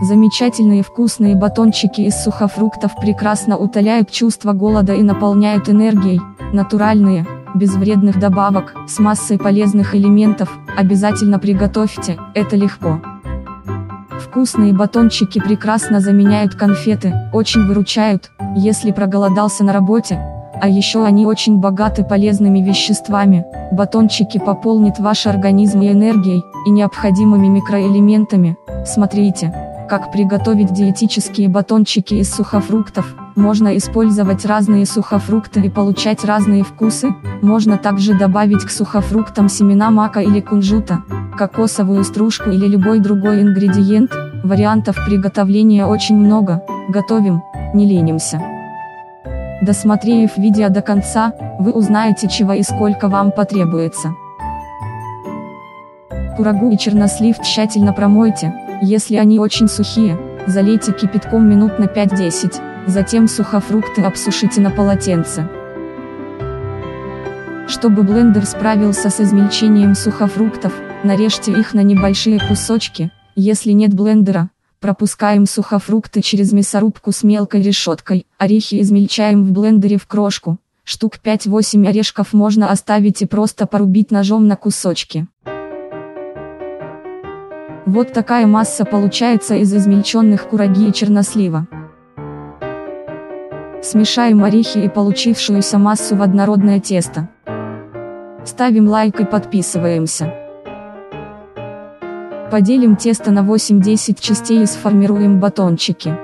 Замечательные вкусные батончики из сухофруктов прекрасно утоляют чувство голода и наполняют энергией. Натуральные, без вредных добавок, с массой полезных элементов, обязательно приготовьте, это легко. Вкусные батончики прекрасно заменяют конфеты, очень выручают, если проголодался на работе. А еще они очень богаты полезными веществами. Батончики пополнят ваш организм и энергией, и необходимыми микроэлементами. Смотрите, как приготовить диетические батончики из сухофруктов. Можно использовать разные сухофрукты и получать разные вкусы. Можно также добавить к сухофруктам семена мака или кунжута, кокосовую стружку или любой другой ингредиент. Вариантов приготовления очень много. Готовим, не ленимся. Досмотрев видео до конца, вы узнаете, чего и сколько вам потребуется. Курагу и чернослив тщательно промойте, если они очень сухие, залейте кипятком минут на 5-10, затем сухофрукты обсушите на полотенце. Чтобы блендер справился с измельчением сухофруктов, нарежьте их на небольшие кусочки, если нет блендера, пропускаем сухофрукты через мясорубку с мелкой решеткой, орехи измельчаем в блендере в крошку, штук 5-8 орешков можно оставить и просто порубить ножом на кусочки. Вот такая масса получается из измельченных кураги и чернослива. Смешаем орехи и получившуюся массу в однородное тесто. Ставим лайк и подписываемся. Поделим тесто на 8-10 частей и сформируем батончики.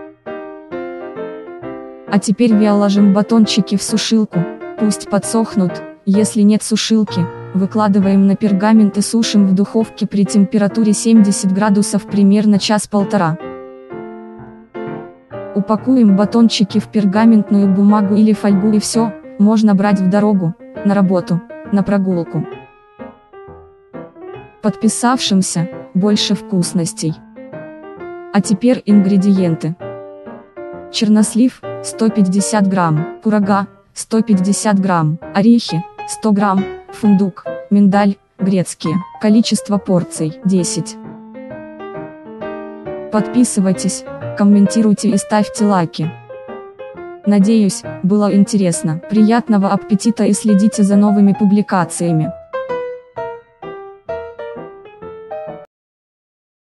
А теперь выложим батончики в сушилку, пусть подсохнут, если нет сушилки, выкладываем на пергамент и сушим в духовке при температуре 70 градусов примерно час-полтора. Упакуем батончики в пергаментную бумагу или фольгу и все, можно брать в дорогу, на работу, на прогулку. Подписавшимся больше вкусностей. А теперь ингредиенты. Чернослив 150 грамм, курага 150 грамм, орехи 100 грамм, фундук, миндаль, грецкие. Количество порций 10. Подписывайтесь, комментируйте и ставьте лайки. Надеюсь, было интересно. Приятного аппетита и следите за новыми публикациями.